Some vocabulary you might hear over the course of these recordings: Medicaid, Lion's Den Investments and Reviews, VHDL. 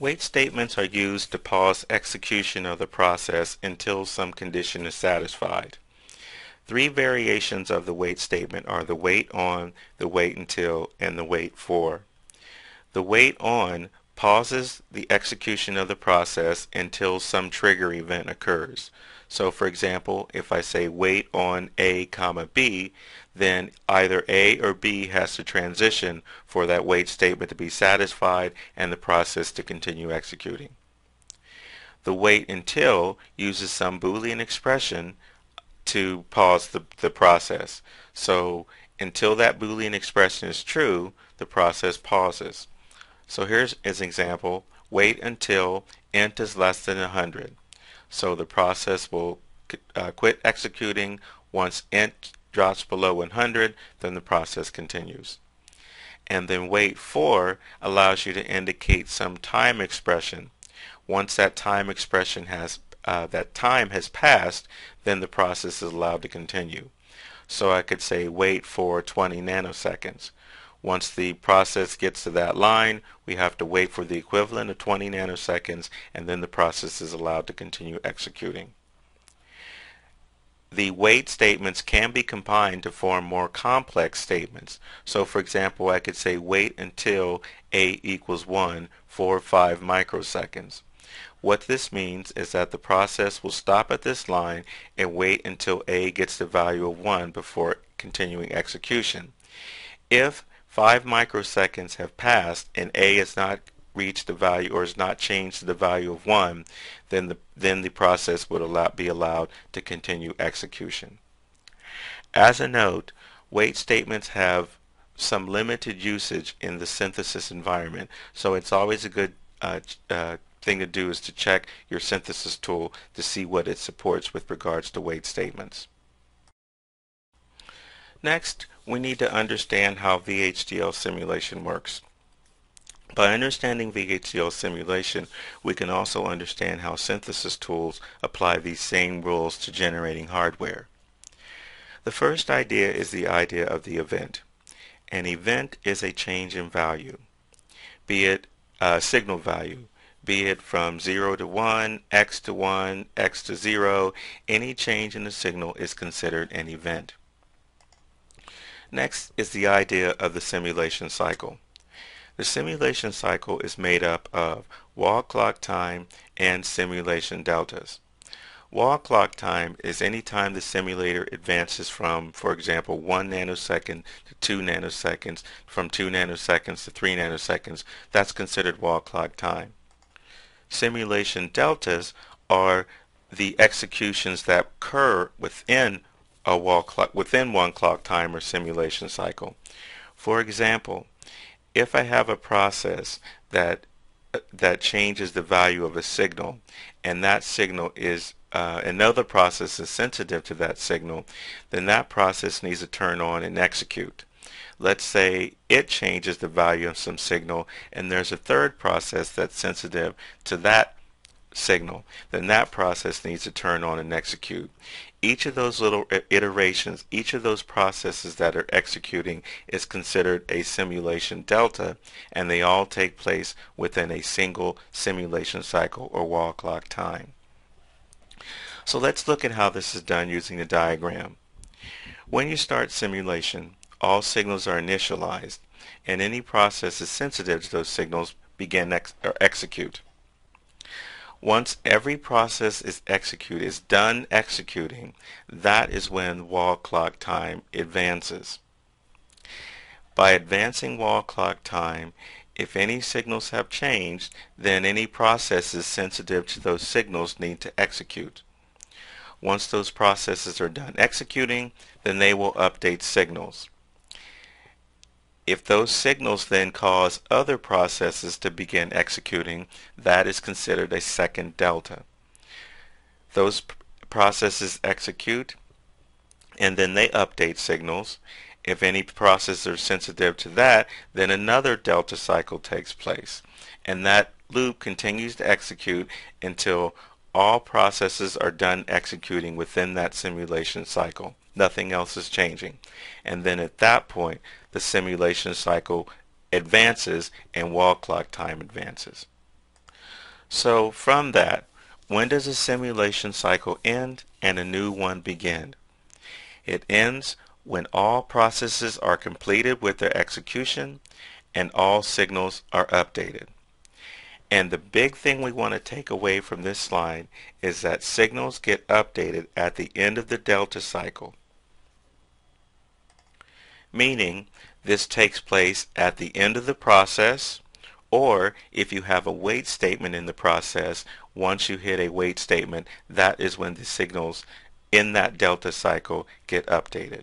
Wait statements are used to pause execution of the process until some condition is satisfied. Three variations of the wait statement are the wait on, the wait until, and the wait for. The wait on pauses the execution of the process until some trigger event occurs. So for example, if I say wait on A, B, then either A or B has to transition for that wait statement to be satisfied and the process to continue executing. The wait until uses some Boolean expression to pause the process. So until that Boolean expression is true, the process pauses. So here's an example, wait until int is less than 100. So the process will quit executing once int drops below 100, then the process continues. And then wait for allows you to indicate some time expression. Once that time expression has passed, then the process is allowed to continue. So I could say wait for 20 nanoseconds. Once the process gets to that line, we have to wait for the equivalent of 20 nanoseconds, and then the process is allowed to continue executing. The wait statements can be combined to form more complex statements. So for example, I could say wait until A equals 1 for 5 microseconds. What this means is that the process will stop at this line and wait until A gets the value of 1 before continuing execution. If 5 microseconds have passed and A has not reached the value or has not changed the value of 1, then the process would be allowed to continue execution. As a note, wait statements have some limited usage in the synthesis environment, so it's always a good thing to do is to check your synthesis tool to see what it supports with regards to wait statements. Next, we need to understand how VHDL simulation works. By understanding VHDL simulation, we can also understand how synthesis tools apply these same rules to generating hardware. The first idea is the idea of the event. An event is a change in value, be it signal value, be it from 0 to 1, x to 0. Any change in the signal is considered an event. Next is the idea of the simulation cycle. The simulation cycle is made up of wall clock time and simulation deltas. Wall clock time is any time the simulator advances from, for example, 1 nanosecond to 2 nanoseconds, from 2 nanoseconds to 3 nanoseconds. That's considered wall clock time. Simulation deltas are the executions that occur within a wall clock, within one clock time or simulation cycle. For example, if I have a process that changes the value of a signal, and that signal is another process is sensitive to that signal, then that process needs to turn on and execute. Let's say it changes the value of some signal, and there's a third process that's sensitive to that signal, then that process needs to turn on and execute. Each of those little iterations, each of those processes that are executing is considered a simulation delta, and they all take place within a single simulation cycle or wall clock time. So let's look at how this is done using the diagram. When you start simulation, all signals are initialized, and any processes sensitive to those signals begin or execute. Once every process is done executing, that is when wall clock time advances. By advancing wall clock time, if any signals have changed, then any processes sensitive to those signals need to execute. Once those processes are done executing, then they will update signals. If those signals then cause other processes to begin executing, that is considered a second delta. Those processes execute, and then they update signals. If any processes are sensitive to that, then another delta cycle takes place. And that loop continues to execute until all processes are done executing within that simulation cycle. Nothing else is changing. And then at that point, the simulation cycle advances and wall clock time advances. So from that, when does a simulation cycle end and a new one begin? It ends when all processes are completed with their execution and all signals are updated. And the big thing we want to take away from this slide is that signals get updated at the end of the delta cycle, meaning this takes place at the end of the process, or if you have a wait statement in the process, once you hit a wait statement, that is when the signals in that delta cycle get updated.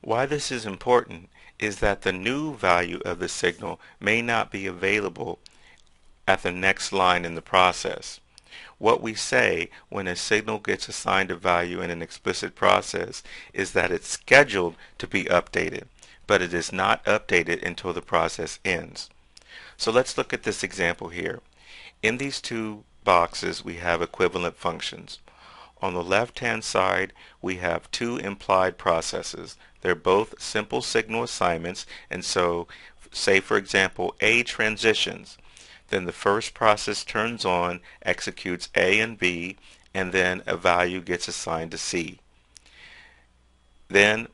Why this is important is that the new value of the signal may not be available at the next line in the process. What we say when a signal gets assigned a value in an explicit process is that it's scheduled to be updated, but it is not updated until the process ends. So let's look at this example here. In these two boxes we have equivalent functions. On the left-hand side, we have two implied processes. They're both simple signal assignments, and so say, for example, A transitions. Then the first process turns on, executes A and B, and then a value gets assigned to C. Then,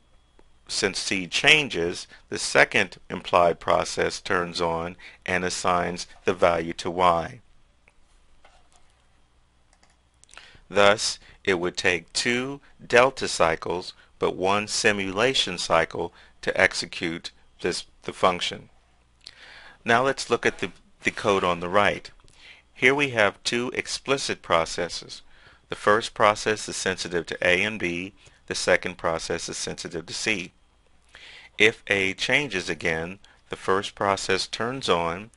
since C changes, the second implied process turns on and assigns the value to Y. Thus, it would take two delta cycles but one simulation cycle to execute the function. Now let's look at the code on the right. Here we have two explicit processes. The first process is sensitive to A and B. The second process is sensitive to C. If A changes again, the first process turns on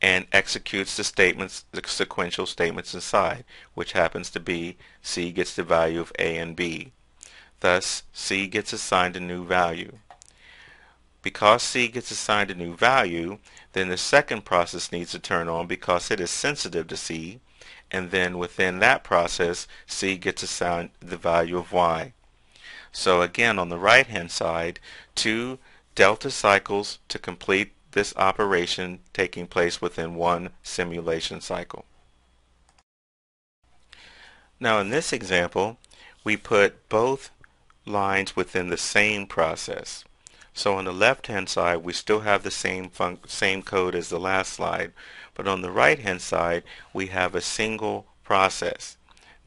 and executes the statements, the sequential statements inside, which happens to be C gets the value of A and B. Thus, C gets assigned a new value. Because C gets assigned a new value, then the second process needs to turn on because it is sensitive to C, and then within that process, C gets assigned the value of Y. So again, on the right-hand side, two delta cycles to complete this operation taking place within one simulation cycle. Now in this example, we put both lines within the same process. So on the left-hand side, we still have the same code as the last slide, but on the right-hand side, we have a single process.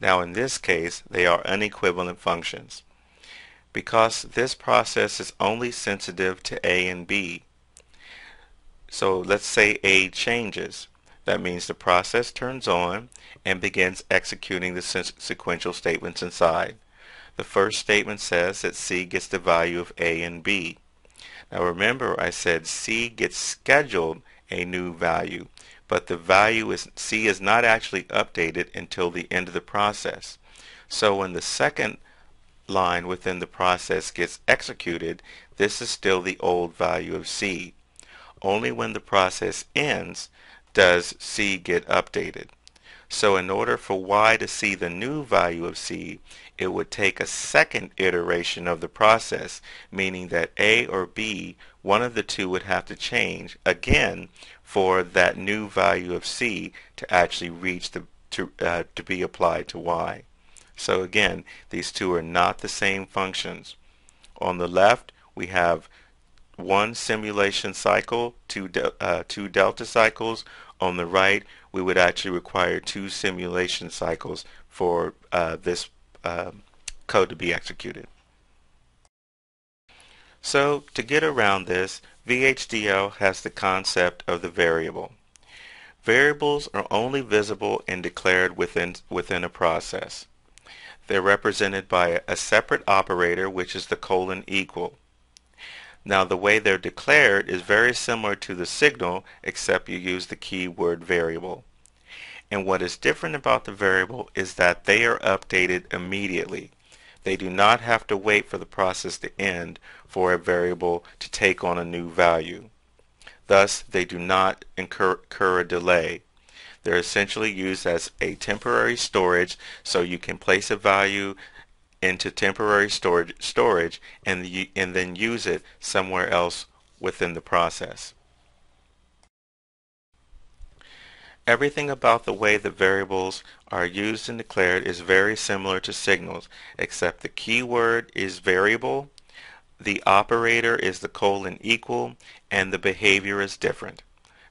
Now in this case, they are unequivalent functions. Because this process is only sensitive to A and B, so let's say A changes. That means the process turns on and begins executing the sequential statements inside. The first statement says that C gets the value of A and B. Now remember, I said C gets scheduled a new value, but the value is C is not actually updated until the end of the process. So when the second line within the process gets executed, this is still the old value of C. Only when the process ends does C get updated. So in order for Y to see the new value of C, it would take a second iteration of the process, meaning that A or B, one of the two would have to change again for that new value of C to actually reach to be applied to Y. So again, these two are not the same functions. On the left, we have one simulation cycle, two delta cycles. On the right, we would actually require two simulation cycles for this code to be executed. So to get around this, VHDL has the concept of the variable. Variables are only visible and declared within a process. They're represented by a separate operator, which is the := . Now the way they're declared is very similar to the signal, except you use the keyword variable. And what is different about the variable is that they are updated immediately. They do not have to wait for the process to end for a variable to take on a new value. Thus, they do not incur a delay. They're essentially used as a temporary storage, so you can place a value into temporary storage and then use it somewhere else within the process. Everything about the way the variables are used and declared is very similar to signals, except the keyword is variable, the operator is the := and the behavior is different.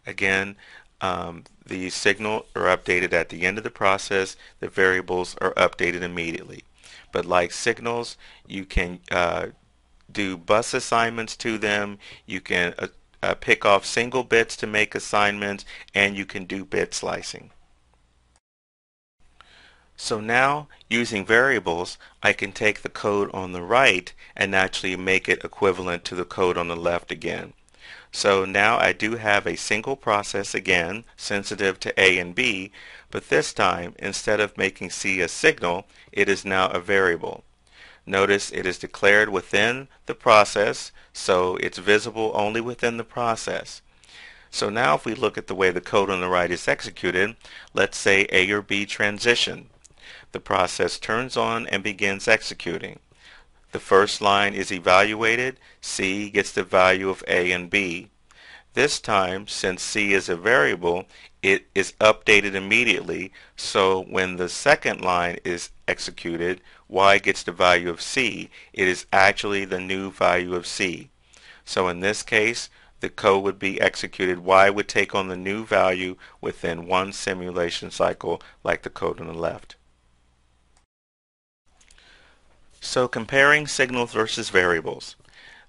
Again, the signals are updated at the end of the process, the variables are updated immediately. But like signals, you can do bus assignments to them, you can pick off single bits to make assignments, and you can do bit slicing. So now, using variables, I can take the code on the right and actually make it equivalent to the code on the left again. So now I do have a single process again, sensitive to A and B, but this time, instead of making C a signal, it is now a variable. Notice it is declared within the process, so it's visible only within the process. So now if we look at the way the code on the right is executed, let's say A or B transition. The process turns on and begins executing. The first line is evaluated, C gets the value of A and B. This time, since C is a variable, it is updated immediately, so when the second line is executed, Y gets the value of C. It is actually the new value of C. So in this case, the code would be executed. Y would take on the new value within one simulation cycle, like the code on the left. So comparing signals versus variables.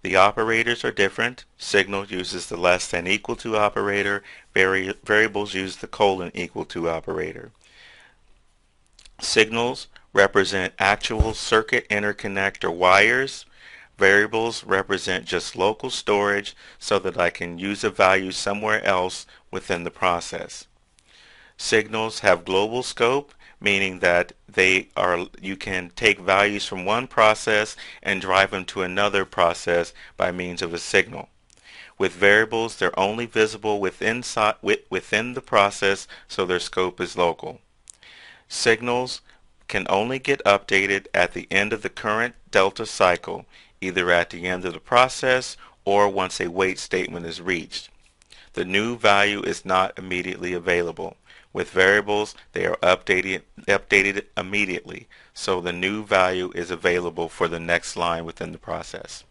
The operators are different. Signal uses the less than equal to operator. Variables use the := operator. Signals represent actual circuit interconnect or wires. Variables represent just local storage so that I can use a value somewhere else within the process. Signals have global scope, meaning that you can take values from one process and drive them to another process by means of a signal. With variables, they're only visible within the process, so their scope is local. Signals can only get updated at the end of the current delta cycle, either at the end of the process or once a wait statement is reached. The new value is not immediately available. With variables, they are updated immediately, so the new value is available for the next line within the process.